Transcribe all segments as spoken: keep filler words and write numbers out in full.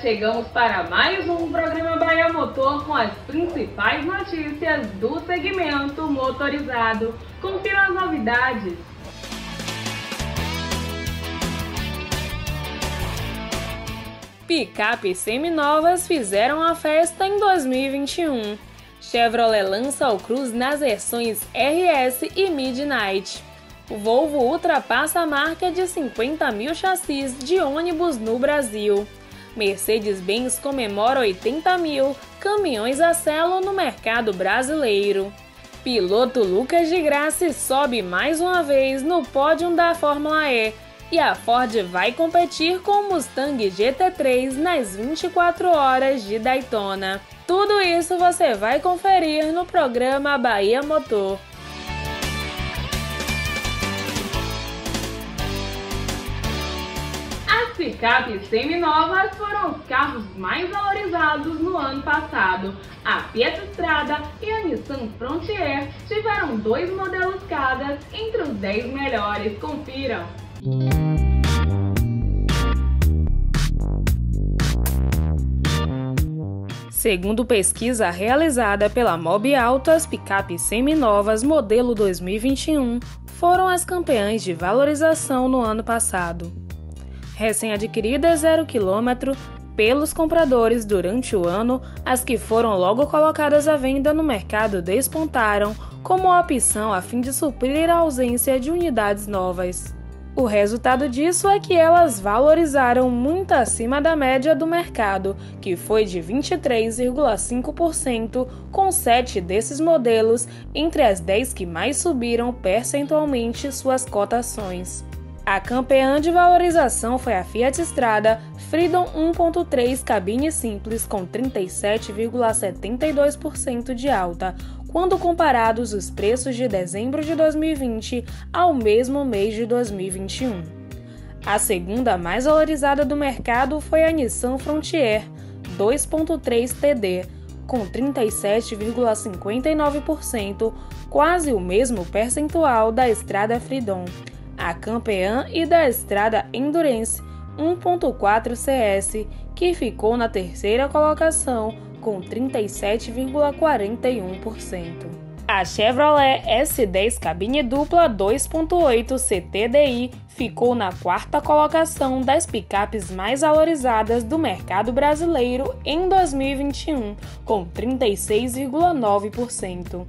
chegamos para mais um programa Bahia Motor com as principais notícias do segmento motorizado. Confira as novidades. Picape seminovas fizeram a festa em dois mil e vinte e um. Chevrolet lança o Cruze nas versões R S e Midnight. O Volvo ultrapassa a marca de cinquenta mil chassis de ônibus no Brasil. Mercedes-Benz comemora oitenta mil caminhões a selo no mercado brasileiro. Piloto Lucas di Grassi sobe mais uma vez no pódio da Fórmula E. E a Ford vai competir com o Mustang G T três nas vinte e quatro horas de Daytona. Tudo isso você vai conferir no programa Bahia Motor. As picapes seminovas foram os carros mais valorizados no ano passado. A Fiat Strada e a Nissan Frontier tiveram dois modelos cada entre os dez melhores. Confiram! Segundo pesquisa realizada pela Mobiauto, as picapes seminovas modelo dois mil e vinte e um foram as campeãs de valorização no ano passado. Recém-adquiridas zero quilômetro pelos compradores durante o ano, as que foram logo colocadas à venda no mercado despontaram como opção a fim de suprir a ausência de unidades novas. O resultado disso é que elas valorizaram muito acima da média do mercado, que foi de vinte e três vírgula cinco por cento, com sete desses modelos entre as dez que mais subiram percentualmente suas cotações. A campeã de valorização foi a Fiat Strada Freedom um ponto três Cabine Simples, com trinta e sete vírgula setenta e dois por cento de alta, quando comparados os preços de dezembro de dois mil e vinte ao mesmo mês de dois mil e vinte e um. A segunda mais valorizada do mercado foi a Nissan Frontier dois ponto três T D, com trinta e sete vírgula cinquenta e nove por cento, quase o mesmo percentual da Strada Freedom, a campeã, e da Strada Endurance um ponto quatro C S, que ficou na terceira colocação, com trinta e sete vírgula quarenta e um por cento. A Chevrolet S dez Cabine Dupla dois ponto oito C T D I ficou na quarta colocação das picapes mais valorizadas do mercado brasileiro em dois mil e vinte e um, com trinta e seis vírgula nove por cento.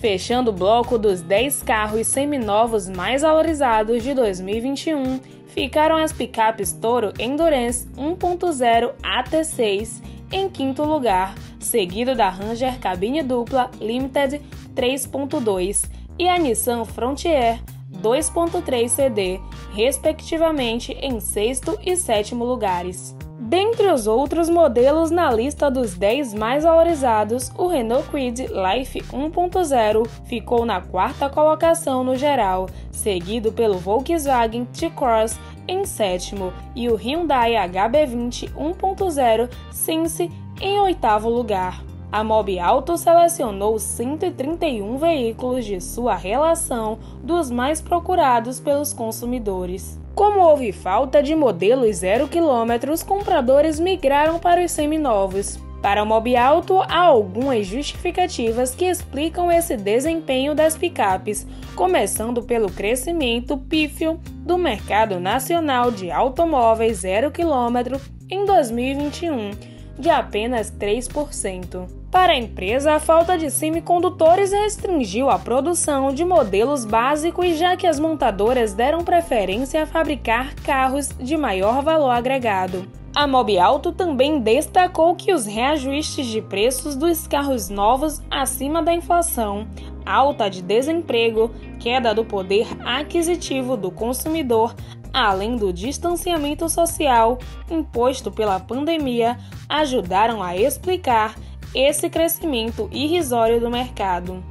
Fechando o bloco dos dez carros seminovos mais valorizados de dois mil e vinte e um, ficaram as picapes Toro Endurance um ponto zero A T seis em quinto lugar, seguido da Ranger Cabine Dupla Limited três ponto dois e a Nissan Frontier dois ponto três C D, respectivamente em sexto e sétimo lugares. Dentre os outros modelos na lista dos dez mais valorizados, o Renault Kwid Life um ponto zero ficou na quarta colocação no geral, seguido pelo Volkswagen T-Cross em sétimo e o Hyundai H B vinte um ponto zero Sense em oitavo lugar. A Mobiauto selecionou cento e trinta e um veículos de sua relação dos mais procurados pelos consumidores. Como houve falta de modelos zero quilômetro, os compradores migraram para os seminovos. Para a Mobiauto, há algumas justificativas que explicam esse desempenho das picapes, começando pelo crescimento pífio do mercado nacional de automóveis zero quilômetro em dois mil e vinte e um, de apenas três por cento. Para a empresa, a falta de semicondutores restringiu a produção de modelos básicos, já que as montadoras deram preferência a fabricar carros de maior valor agregado. A Mobiauto também destacou que os reajustes de preços dos carros novos acima da inflação, alta de desemprego, queda do poder aquisitivo do consumidor, além do distanciamento social imposto pela pandemia, ajudaram a explicar esse crescimento irrisório do mercado.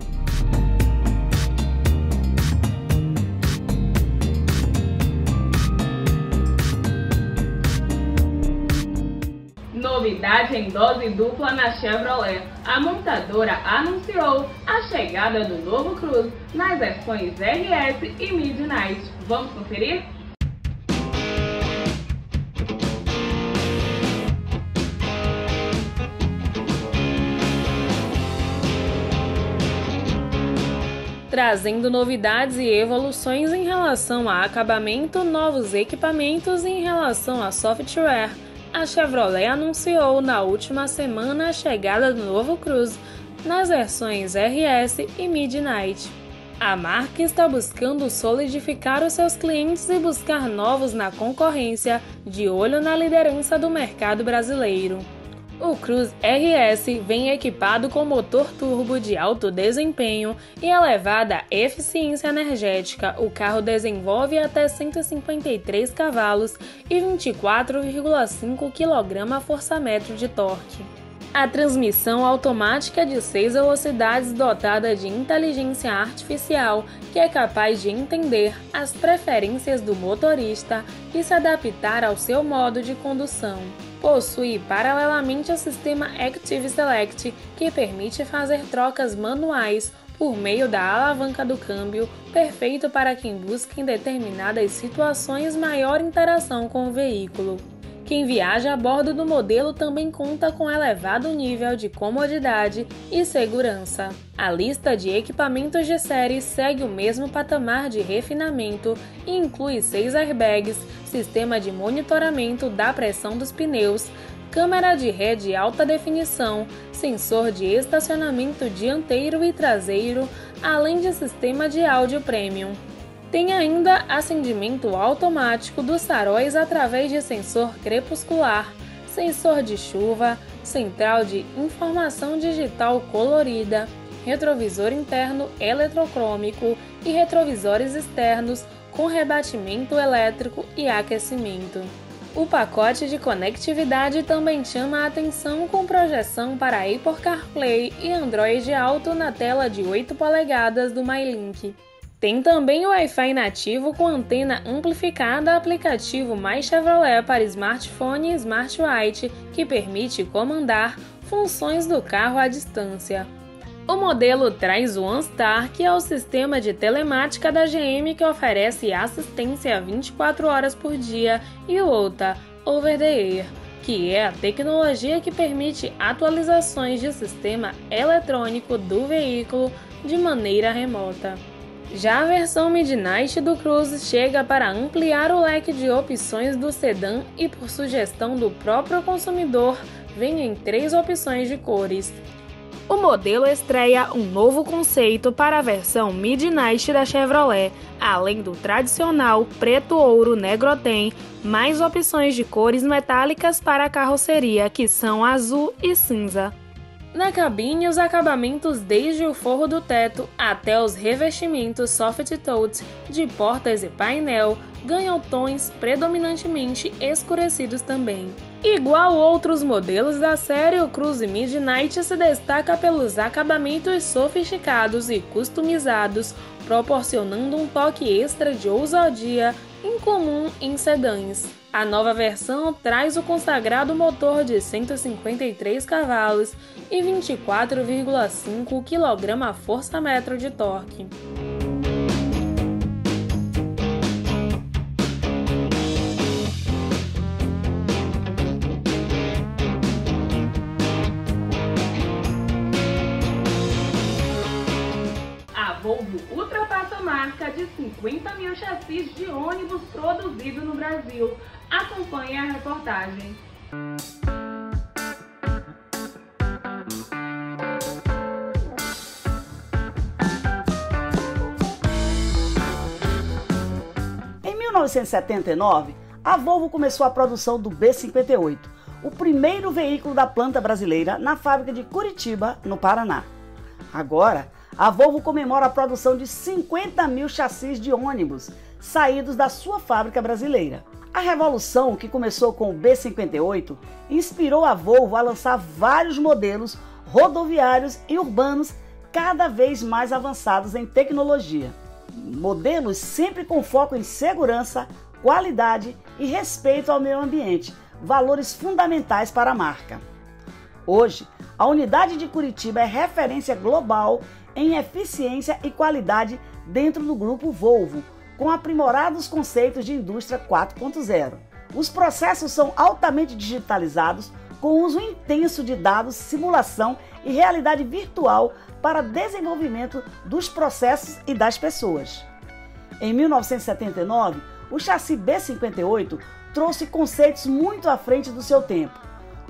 Novidade em dose dupla na Chevrolet. A montadora anunciou a chegada do novo Cruze nas versões R S e Midnight. Vamos conferir? trazendo novidades e evoluções em relação a acabamento, novos equipamentos e em relação a software. A Chevrolet anunciou na última semana a chegada do novo Cruze nas versões R S e Midnight. A marca está buscando solidificar os seus clientes e buscar novos na concorrência, de olho na liderança do mercado brasileiro. O Cruze R S vem equipado com motor turbo de alto desempenho e elevada eficiência energética. O carro desenvolve até cento e cinquenta e três cavalos e vinte e quatro vírgula cinco quilograma-força-metro de torque. A transmissão automática de seis velocidades, dotada de inteligência artificial, que é capaz de entender as preferências do motorista e se adaptar ao seu modo de condução. Possui paralelamente o sistema Active Select, que permite fazer trocas manuais por meio da alavanca do câmbio, perfeito para quem busca em determinadas situações maior interação com o veículo. Quem viaja a bordo do modelo também conta com elevado nível de comodidade e segurança. A lista de equipamentos de série segue o mesmo patamar de refinamento e inclui seis airbags, sistema de monitoramento da pressão dos pneus, câmera de ré de alta definição, sensor de estacionamento dianteiro e traseiro, além de sistema de áudio premium. Tem ainda acendimento automático dos faróis através de sensor crepuscular, sensor de chuva, central de informação digital colorida, retrovisor interno eletrocrômico e retrovisores externos com rebatimento elétrico e aquecimento. O pacote de conectividade também chama a atenção, com projeção para Apple CarPlay e Android Auto na tela de oito polegadas do MyLink. Tem também o Wi-Fi nativo com antena amplificada, aplicativo My Chevrolet para smartphone e SmartWrite, que permite comandar funções do carro à distância. O modelo traz o OnStar, que é o sistema de telemática da G M que oferece assistência vinte e quatro horas por dia, e o O T A, Over the Air, que é a tecnologia que permite atualizações de sistema eletrônico do veículo de maneira remota. Já a versão Midnight do Cruze chega para ampliar o leque de opções do sedã e, por sugestão do próprio consumidor, vem em três opções de cores. O modelo estreia um novo conceito para a versão Midnight da Chevrolet. Além do tradicional preto, ouro, negro, tem mais opções de cores metálicas para a carroceria, que são azul e cinza. Na cabine, os acabamentos desde o forro do teto até os revestimentos soft touch de portas e painel ganham tons predominantemente escurecidos também. Igual outros modelos da série, o Cruze Midnight se destaca pelos acabamentos sofisticados e customizados, proporcionando um toque extra de ousadia incomum em sedãs. A nova versão traz o consagrado motor de cento e cinquenta e três cavalos e vinte e quatro vírgula cinco quilograma-força-metro de torque. De cinquenta mil chassis de ônibus produzidos no Brasil. Acompanhe a reportagem. Em mil novecentos e setenta e nove, a Volvo começou a produção do B cinquenta e oito, o primeiro veículo da planta brasileira, na fábrica de Curitiba, no Paraná. Agora, a Volvo comemora a produção de cinquenta mil chassis de ônibus saídos da sua fábrica brasileira. A revolução que começou com o B cinquenta e oito inspirou a Volvo a lançar vários modelos rodoviários e urbanos cada vez mais avançados em tecnologia. Modelos sempre com foco em segurança, qualidade e respeito ao meio ambiente, valores fundamentais para a marca. Hoje, a unidade de Curitiba é referência global em eficiência e qualidade dentro do grupo Volvo, com aprimorados conceitos de indústria quatro ponto zero. Os processos são altamente digitalizados, com uso intenso de dados, simulação e realidade virtual para desenvolvimento dos processos e das pessoas. Em mil novecentos e setenta e nove, o chassi B cinquenta e oito trouxe conceitos muito à frente do seu tempo.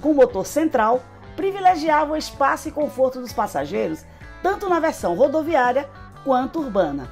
Com motor central, privilegiava o espaço e conforto dos passageiros, tanto na versão rodoviária quanto urbana.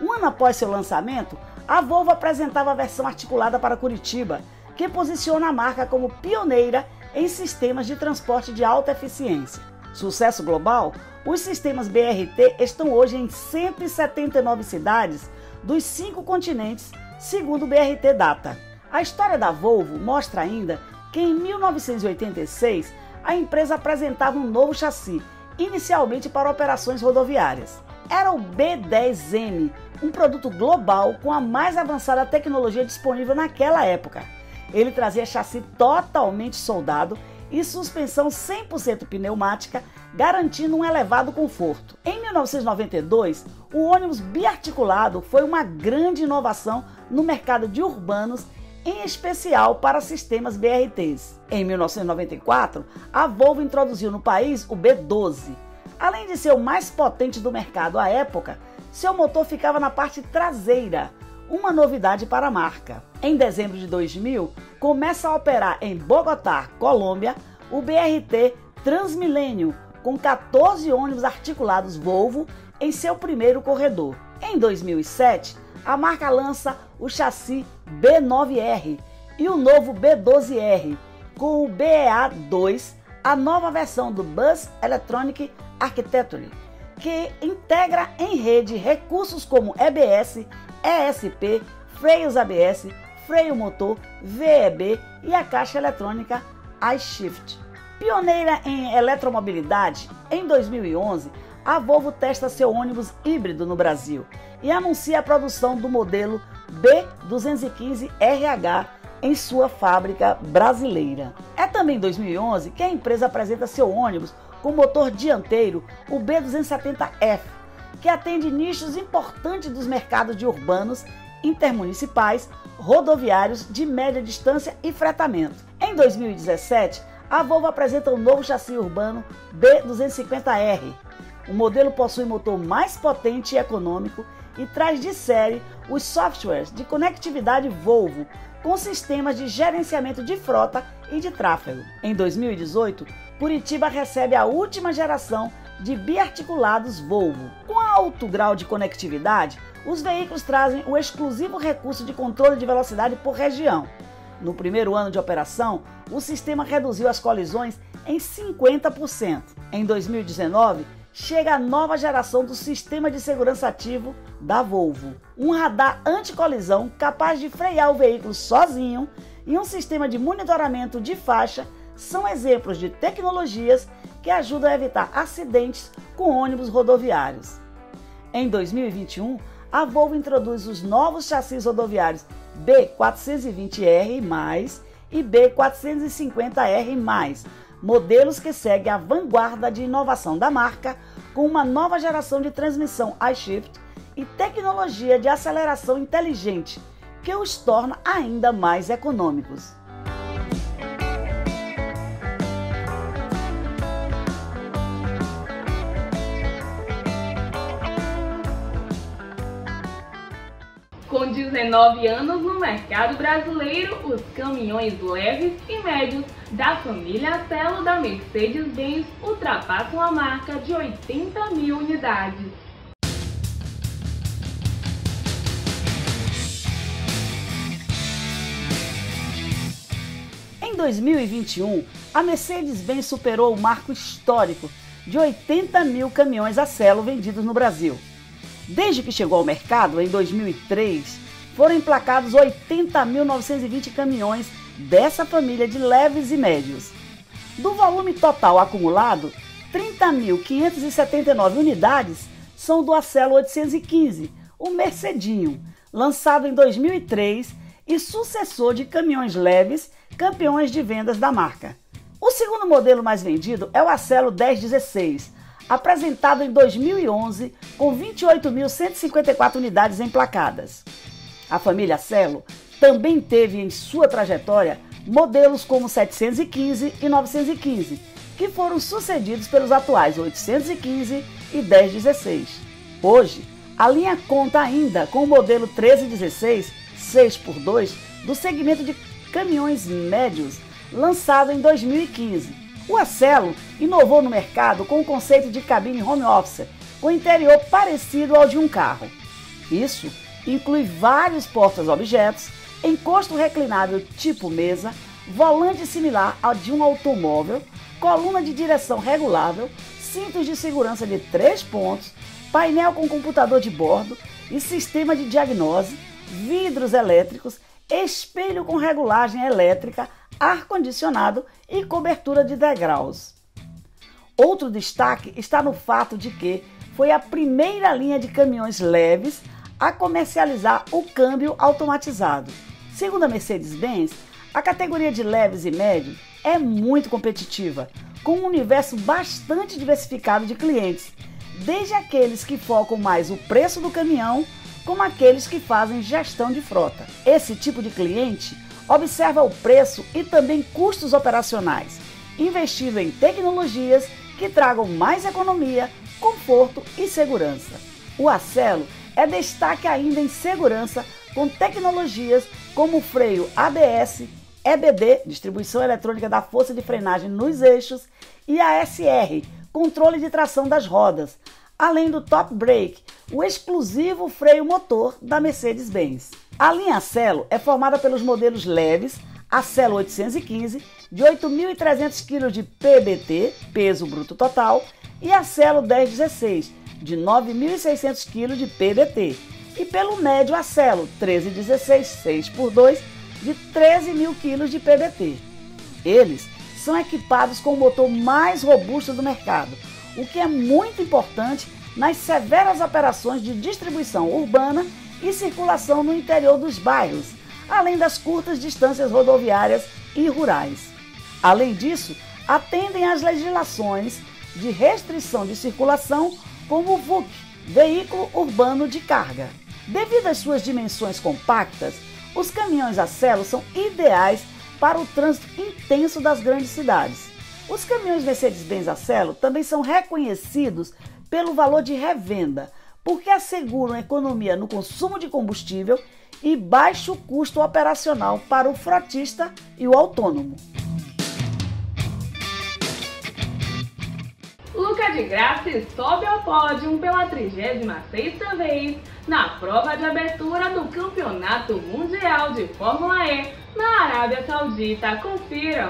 Um ano após seu lançamento, a Volvo apresentava a versão articulada para Curitiba, que posiciona a marca como pioneira em sistemas de transporte de alta eficiência. Sucesso global, os sistemas B R T estão hoje em cento e setenta e nove cidades dos cinco continentes, segundo o B R T Data. A história da Volvo mostra ainda que em mil novecentos e oitenta e seis a empresa apresentava um novo chassi, inicialmente para operações rodoviárias. Era o B dez M, um produto global com a mais avançada tecnologia disponível naquela época. Ele trazia chassi totalmente soldado e suspensão cem por cento pneumática, garantindo um elevado conforto. Em mil novecentos e noventa e dois, o ônibus biarticulado foi uma grande inovação no mercado de urbanos, em especial para sistemas B R Ts. Em mil novecentos e noventa e quatro, a Volvo introduziu no país o B doze. Além de ser o mais potente do mercado à época, seu motor ficava na parte traseira, uma novidade para a marca. Em dezembro de dois mil, começa a operar em Bogotá, Colômbia, o B R T Transmilênio, com quatorze ônibus articulados Volvo em seu primeiro corredor. Em dois mil e sete, a marca lança o chassi B nove R e o novo B doze R, com o B E A dois, a nova versão do Bus Electronic Architecture, que integra em rede recursos como A B S, E S P, freios A B S, freio motor, V E B e a caixa eletrônica I Shift. Pioneira em eletromobilidade, em dois mil e onze, a Volvo testa seu ônibus híbrido no Brasil e anuncia a produção do modelo B duzentos e quinze R H em sua fábrica brasileira. É também em dois mil e onze que a empresa apresenta seu ônibus com motor dianteiro, o B duzentos e setenta F, que atende nichos importantes dos mercados de urbanos, intermunicipais, rodoviários, de média distância e fretamento. Em dois mil e dezessete, a Volvo apresenta o novo chassi urbano B duzentos e cinquenta R. O modelo possui motor mais potente e econômico e traz de série os softwares de conectividade Volvo, com sistemas de gerenciamento de frota e de tráfego. Em dois mil e dezoito, Curitiba recebe a última geração de biarticulados Volvo. Com alto grau de conectividade, os veículos trazem o exclusivo recurso de controle de velocidade por região. No primeiro ano de operação, o sistema reduziu as colisões em cinquenta por cento. Em dois mil e dezenove, chega a nova geração do sistema de segurança ativo da Volvo. Um radar anticolisão capaz de frear o veículo sozinho e um sistema de monitoramento de faixa são exemplos de tecnologias que ajudam a evitar acidentes com ônibus rodoviários. Em dois mil e vinte e um, a Volvo introduz os novos chassis rodoviários B quatrocentos e vinte R mais e B quatrocentos e cinquenta R mais, modelos que seguem a vanguarda de inovação da marca, com uma nova geração de transmissão I Shift e tecnologia de aceleração inteligente, que os torna ainda mais econômicos. Com dezenove anos no mercado brasileiro, os caminhões leves e médios da família Acelo da Mercedes-Benz ultrapassam a marca de oitenta mil unidades. Em dois mil e vinte e um, a Mercedes-Benz superou o marco histórico de oitenta mil caminhões Acelo vendidos no Brasil. Desde que chegou ao mercado, em dois mil e três, foram emplacados oitenta mil novecentos e vinte caminhões dessa família de leves e médios. Do volume total acumulado, trinta mil quinhentas e setenta e nove unidades são do Acelo oitocentos e quinze, o Mercedinho, lançado em dois mil e três e sucessor de caminhões leves, campeões de vendas da marca. O segundo modelo mais vendido é o Acelo dez dezesseis, apresentado em dois mil e onze com vinte e oito mil cento e cinquenta e quatro unidades emplacadas. A família Acelo também teve em sua trajetória modelos como setecentos e quinze e novecentos e quinze, que foram sucedidos pelos atuais oitocentos e quinze e dez dezesseis. Hoje, a linha conta ainda com o modelo treze dezesseis seis por dois do segmento de caminhões médios, lançado em dois mil e quinze. O Acelo inovou no mercado com o conceito de cabine home office, com interior parecido ao de um carro. Isso inclui vários portas-objetos, encosto reclinável tipo mesa, volante similar ao de um automóvel, coluna de direção regulável, cintos de segurança de três pontos, painel com computador de bordo e sistema de diagnose, vidros elétricos, espelho com regulagem elétrica, ar-condicionado e cobertura de degraus. Outro destaque está no fato de que foi a primeira linha de caminhões leves a comercializar o câmbio automatizado. Segundo a Mercedes-Benz, a categoria de leves e médios é muito competitiva, com um universo bastante diversificado de clientes, desde aqueles que focam mais o preço do caminhão, como aqueles que fazem gestão de frota. Esse tipo de cliente observa o preço e também custos operacionais, investindo em tecnologias que tragam mais economia, conforto e segurança. O Acelo é destaque ainda em segurança, com tecnologias como freio A B S, E B D, distribuição eletrônica da força de frenagem nos eixos, e A S R, controle de tração das rodas, além do Top Brake, o exclusivo freio motor da Mercedes-Benz. A linha Acelo é formada pelos modelos leves Acelo oitocentos e quinze, de oito mil e trezentos quilos de P B T, peso bruto total, e Acelo dez dezesseis, de nove mil e seiscentos quilos de P B T, e pelo médio Acelo treze dezesseis seis por dois, de treze mil quilos de P B T. Eles são equipados com o motor mais robusto do mercado, o que é muito importante nas severas operações de distribuição urbana e circulação no interior dos bairros, além das curtas distâncias rodoviárias e rurais. Além disso, atendem às legislações de restrição de circulação como o V U C, Veículo Urbano de Carga. Devido às suas dimensões compactas, os caminhões Acelo são ideais para o trânsito intenso das grandes cidades. Os caminhões Mercedes-Benz Acelo também são reconhecidos pelo valor de revenda, porque asseguram economia no consumo de combustível e baixo custo operacional para o frotista e o autônomo. Lucas di Grassi sobe ao pódio pela trigésima sexta vez na prova de abertura do Campeonato Mundial de Fórmula E na Arábia Saudita. Confiram!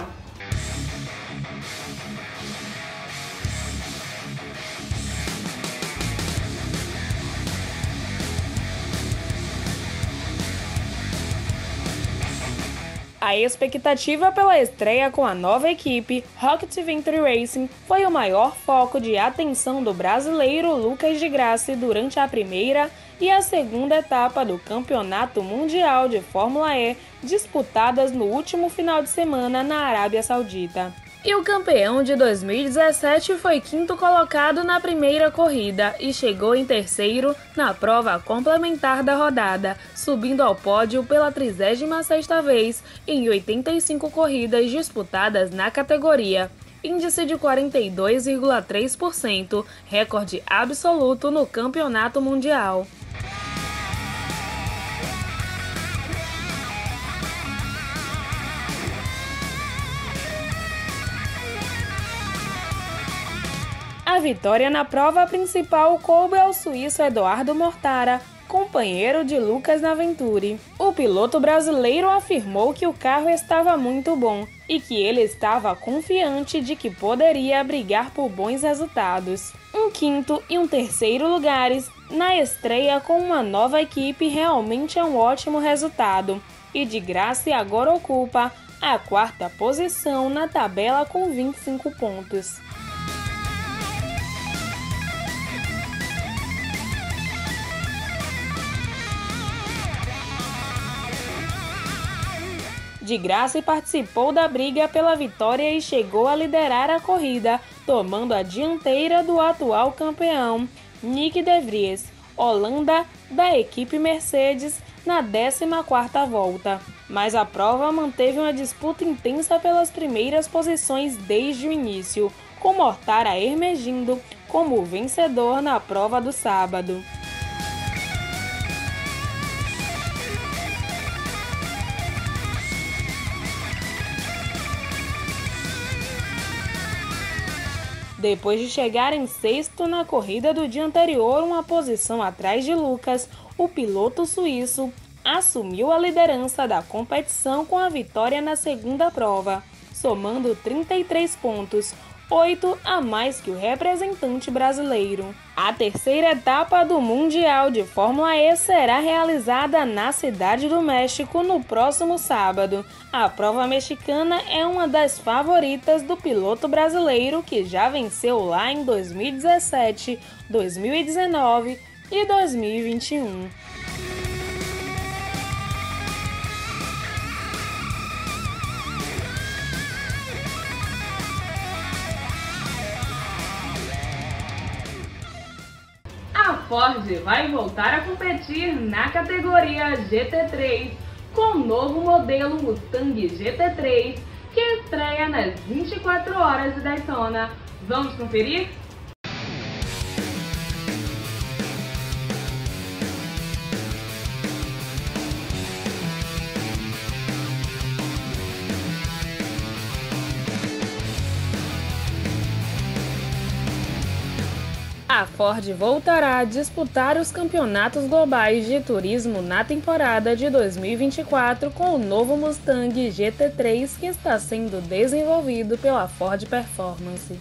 A expectativa pela estreia com a nova equipe Rocket Venture Racing foi o maior foco de atenção do brasileiro Lucas di Grassi durante a primeira e a segunda etapa do Campeonato Mundial de Fórmula E, disputadas no último final de semana na Arábia Saudita. E o campeão de dois mil e dezessete foi quinto colocado na primeira corrida e chegou em terceiro na prova complementar da rodada, subindo ao pódio pela trigésima sexta vez em oitenta e cinco corridas disputadas na categoria. Índice de quarenta e dois vírgula três por cento, recorde absoluto no Campeonato Mundial. A vitória na prova principal coube ao suíço Eduardo Mortara, companheiro de Lucas na Venturi. O piloto brasileiro afirmou que o carro estava muito bom e que ele estava confiante de que poderia brigar por bons resultados. Um quinto e um terceiro lugares na estreia com uma nova equipe realmente é um ótimo resultado, e di Grassi agora ocupa a quarta posição na tabela com vinte e cinco pontos. Di Grassi participou da briga pela vitória e chegou a liderar a corrida, tomando a dianteira do atual campeão, Nick de Vries, Holanda, da equipe Mercedes, na décima quarta volta. mas a prova manteve uma disputa intensa pelas primeiras posições desde o início, com Mortara emergindo como vencedor na prova do sábado. Depois de chegar em sexto na corrida do dia anterior, uma posição atrás de Lucas, o piloto suíço assumiu a liderança da competição com a vitória na segunda prova, somando trinta e três pontos, oito a mais que o representante brasileiro. A terceira etapa do Mundial de Fórmula E será realizada na Cidade do México no próximo sábado. A prova mexicana é uma das favoritas do piloto brasileiro, que já venceu lá em dois mil e dezessete, dois mil e dezenove e dois mil e vinte e um. Ford vai voltar a competir na categoria G T três com o novo modelo Mustang G T três, que estreia nas vinte e quatro horas de Daytona. Vamos conferir? A Ford voltará a disputar os campeonatos globais de turismo na temporada de dois mil e vinte e quatro com o novo Mustang G T três, que está sendo desenvolvido pela Ford Performance.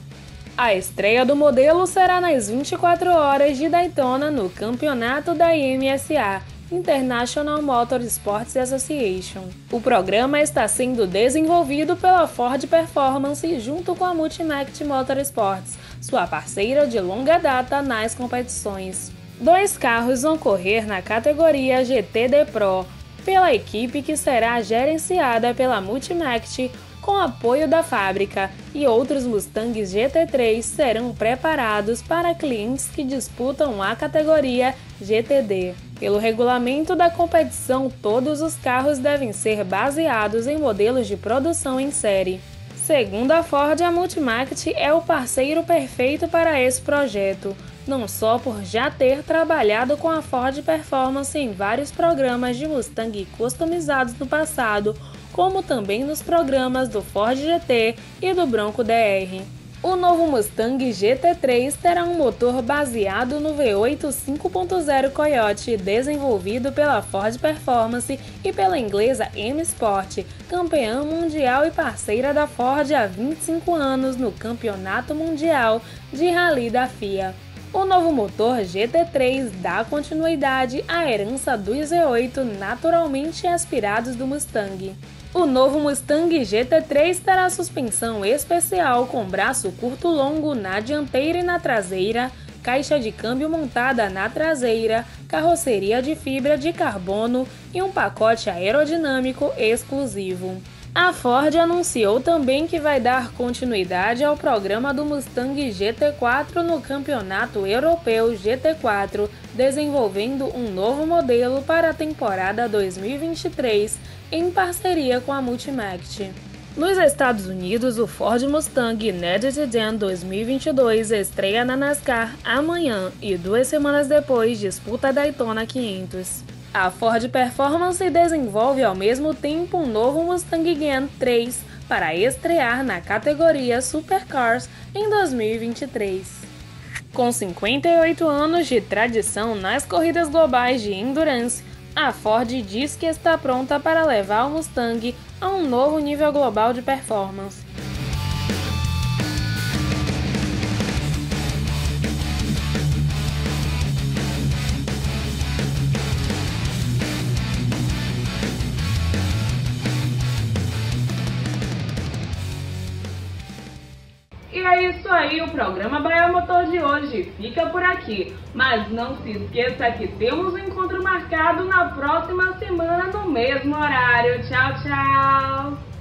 A estreia do modelo será nas vinte e quatro horas de Daytona no campeonato da I M S A, International Motorsports Association. O programa está sendo desenvolvido pela Ford Performance junto com a Multimatic Motorsports, sua parceira de longa data nas competições. Dois carros vão correr na categoria G T D Pro, pela equipe que será gerenciada pela Multimatic com apoio da fábrica, e outros Mustangs G T três serão preparados para clientes que disputam a categoria G T D. Pelo regulamento da competição, todos os carros devem ser baseados em modelos de produção em série. Segundo a Ford, a Multimatic é o parceiro perfeito para esse projeto, não só por já ter trabalhado com a Ford Performance em vários programas de Mustang customizados no passado, como também nos programas do Ford G T e do Bronco D R. O novo Mustang G T três terá um motor baseado no V oito cinco ponto zero Coyote, desenvolvido pela Ford Performance e pela inglesa M Sport, campeã mundial e parceira da Ford há vinte e cinco anos no Campeonato Mundial de Rally da F I A. O novo motor G T três dá continuidade à herança dos V oito naturalmente aspirados do Mustang. O novo Mustang G T três terá suspensão especial com braço curto-longo na dianteira e na traseira, caixa de câmbio montada na traseira, carroceria de fibra de carbono e um pacote aerodinâmico exclusivo. A Ford anunciou também que vai dar continuidade ao programa do Mustang G T quatro no Campeonato Europeu G T quatro, desenvolvendo um novo modelo para a temporada dois mil e vinte e três em parceria com a Multimatic. Nos Estados Unidos, o Ford Mustang Next Gen dois mil e vinte e dois estreia na NASCAR amanhã e duas semanas depois disputa a Daytona quinhentos. A Ford Performance desenvolve ao mesmo tempo um novo Mustang Gen três para estrear na categoria Supercars em dois mil e vinte e três. Com cinquenta e oito anos de tradição nas corridas globais de Endurance, a Ford diz que está pronta para levar o Mustang a um novo nível global de performance. Isso aí, o programa Bahia Motor de hoje fica por aqui, mas não se esqueça que temos um encontro marcado na próxima semana no mesmo horário. Tchau, tchau!